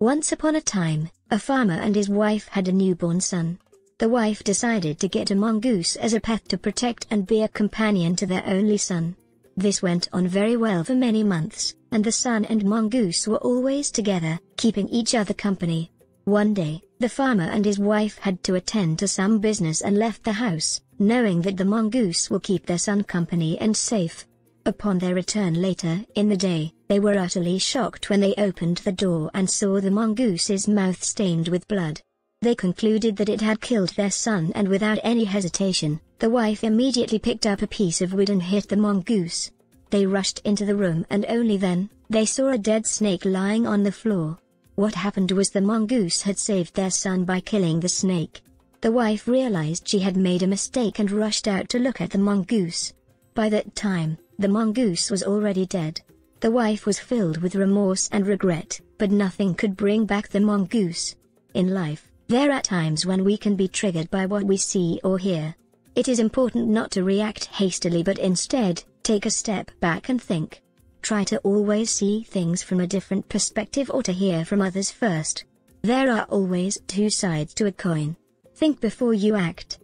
Once upon a time, a farmer and his wife had a newborn son. The wife decided to get a mongoose as a pet to protect and be a companion to their only son. This went on very well for many months, and the son and mongoose were always together, keeping each other company. One day, the farmer and his wife had to attend to some business and left the house, knowing that the mongoose will keep their son company and safe. Upon their return later in the day, they were utterly shocked when they opened the door and saw the mongoose's mouth stained with blood. They concluded that it had killed their son, and without any hesitation, the wife immediately picked up a piece of wood and hit the mongoose. They rushed into the room, and only then, they saw a dead snake lying on the floor. What happened was the mongoose had saved their son by killing the snake. The wife realized she had made a mistake and rushed out to look at the mongoose. By that time, the mongoose was already dead. The wife was filled with remorse and regret, but nothing could bring back the mongoose. In life, there are times when we can be triggered by what we see or hear. It is important not to react hastily, but instead, take a step back and think. Try to always see things from a different perspective, or to hear from others first. There are always two sides to a coin. Think before you act.